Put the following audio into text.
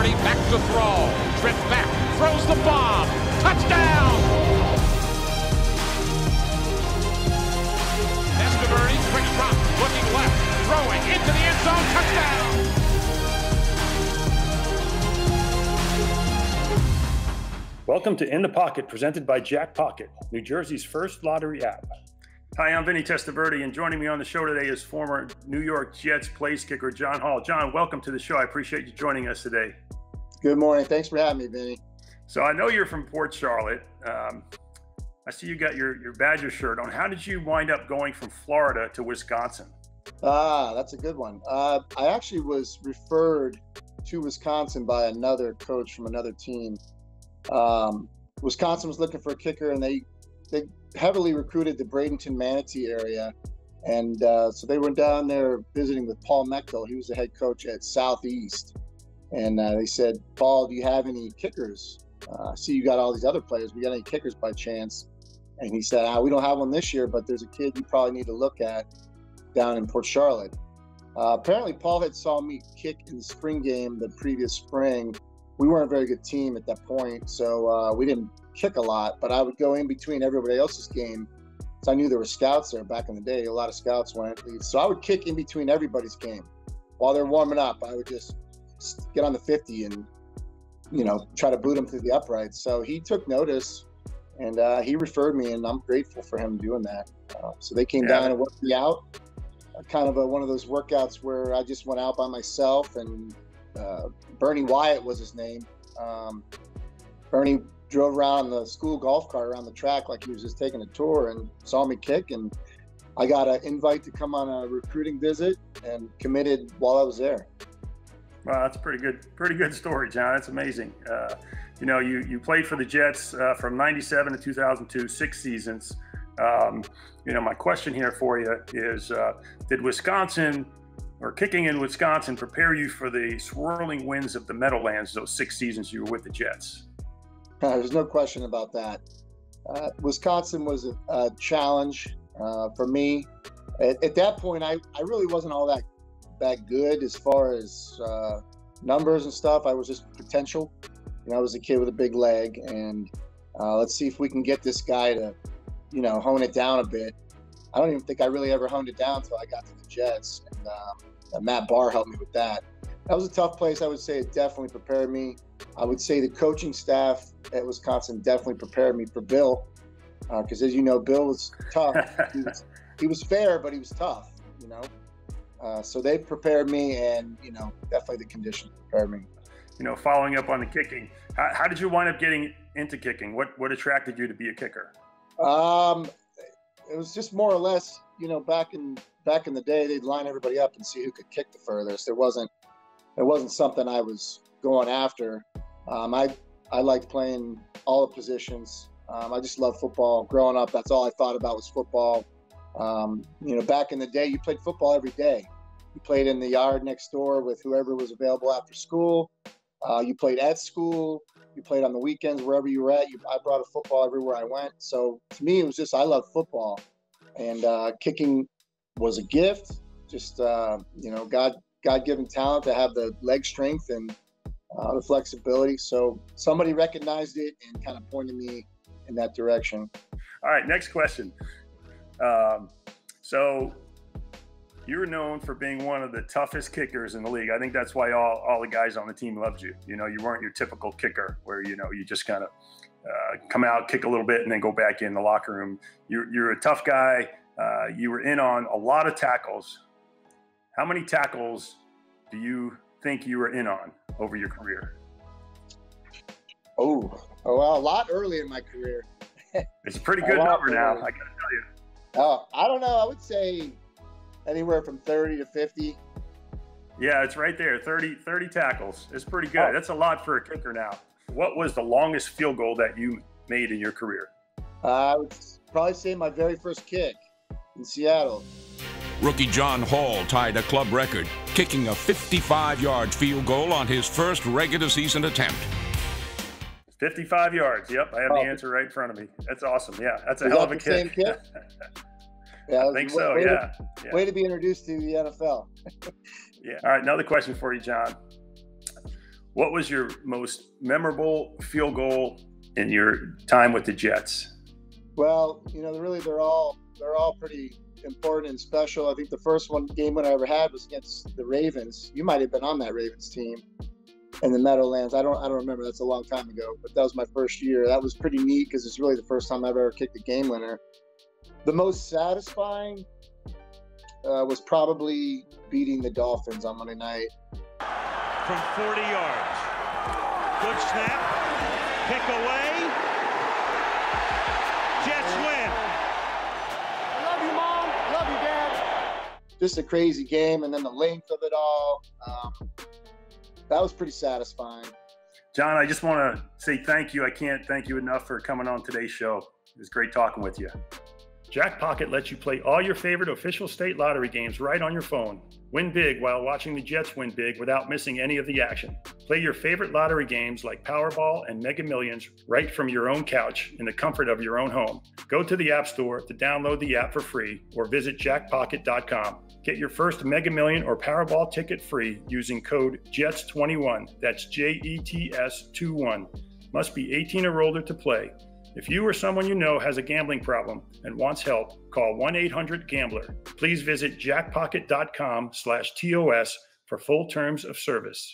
Testaverde back to throw. Tripped back, throws the bomb. Touchdown! Testaverde, quick drop, looking left, throwing into the end zone. Touchdown! Welcome to In the Pocket, presented by Jack Pocket, New Jersey's first lottery app. Hi, I'm Vinny Testaverde, and joining me on the show today is former New York Jets place kicker John Hall. John, welcome to the show. I appreciate you joining us today. Good morning. Thanks for having me, Vinny. So I know you're from Port Charlotte. I see you got your Badger shirt on. How did you wind up going from Florida to Wisconsin? That's a good one. I actually was referred to Wisconsin by another coach from another team. Wisconsin was looking for a kicker, and they heavily recruited the Bradenton-Manatee area. And so they went down there visiting with Paul Metcalfe. He was the head coach at Southeast. And they said, Paul, do you have any kickers? I see you got all these other players. We got any kickers by chance? And he said, we don't have one this year, but there's a kid you probably need to look at down in Port Charlotte. Apparently, Paul had saw me kick in the spring game the previous spring. We weren't a very good team at that point, so we didn't kick a lot, but I would go in between everybody else's game. So I knew there were scouts there back in the day. A lot of scouts went. So I would kick in between everybody's game. While they're warming up, I would just get on the 50 and, you know, try to boot them through the uprights. So he took notice, and he referred me, and I'm grateful for him doing that. So they came down and worked me out. Kind of one of those workouts where I just went out by myself, and Bernie Wyatt was his name. Bernie drove around the school golf cart around the track like he was just taking a tour, and saw me kick, and I got an invite to come on a recruiting visit and committed while I was there. Wow, that's a pretty good story, John. That's amazing. You know, you played for the Jets from 97 to 2002, 6 seasons. You know, my question here for you is, did Wisconsin, or kicking in Wisconsin, prepare you for the swirling winds of the Meadowlands those 6 seasons you were with the Jets? There's no question about that. Wisconsin was a challenge for me. At that point, I really wasn't all that good as far as numbers and stuff. I was just potential. You know, I was a kid with a big leg, and let's see if we can get this guy to, you know, hone it down a bit. I don't even think I really ever honed it down until I got to the Jets, and Matt Barr helped me with that. That was a tough place. I would say it definitely prepared me. I would say the coaching staff at Wisconsin definitely prepared me for Bill, because as you know, Bill was tough. he was fair, but he was tough, you know. So they prepared me, and, you know, definitely the conditions prepared me. You know, following up on the kicking, how did you wind up getting into kicking? What attracted you to be a kicker? It was just more or less, you know, back in the day, they'd line everybody up and see who could kick the furthest. It wasn't something I was going after. I liked playing all the positions. I just loved football. Growing up, that's all I thought about was football. You know, back in the day, you played football every day. You played in the yard next door with whoever was available after school. You played at school. You played on the weekends, wherever you were at. I brought a football everywhere I went. So to me, it was just, I love football, and kicking was a gift. Just you know, God-given talent to have the leg strength and the flexibility. So somebody recognized it and kind of pointed me in that direction. All right, next question. So you're known for being one of the toughest kickers in the league. I think that's why all the guys on the team loved you. You know, you weren't your typical kicker where, you know, you just kind of come out, kick a little bit, and then go back in the locker room. You're a tough guy. You were in on a lot of tackles. How many tackles do you think you were in on over your career? Oh well, a lot early in my career. It's a pretty good number now, I gotta tell you. I don't know. I would say anywhere from 30 to 50. Yeah, it's right there. 30 tackles. It's pretty good. That's a lot for a kicker now. What was the longest field goal that you made in your career? I would probably say my very first kick in Seattle. Rookie John Hall tied a club record, kicking a 55-yard field goal on his first regular season attempt. 55 yards. Yep, I have the answer right in front of me. That's awesome. Yeah, that's a hell of a kick. Same kick? Yeah, I think so, yeah. Way to be introduced to the NFL. Yeah. All right, another question for you, John. What was your most memorable field goal in your time with the Jets? Well, you know, really, they're all pretty important and special. I think the first game I ever had was against the Ravens. You might have been on that Ravens team in the Meadowlands. I don't remember. That's a long time ago, but that was my first year. That was pretty neat because it's really the first time I've ever kicked a game winner. The most satisfying was probably beating the Dolphins on Monday night. From 40 yards. Good snap. Pick away. Jets win. I love you, Mom. Love you, Dad. Just a crazy game, and then the length of it all. That was pretty satisfying. John, I just want to say thank you. I can't thank you enough for coming on today's show. It was great talking with you. Jack Pocket lets you play all your favorite official state lottery games right on your phone. Win big while watching the Jets win big without missing any of the action. Play your favorite lottery games like Powerball and Mega Millions right from your own couch in the comfort of your own home. Go to the App Store to download the app for free or visit jackpocket.com. Get your first Mega Million or Powerball ticket free using code JETS21. That's J-E-T-S-21. Must be 18 or older to play. If you or someone you know has a gambling problem and wants help, call 1-800-GAMBLER. Please visit jackpocket.com/TOS for full terms of service.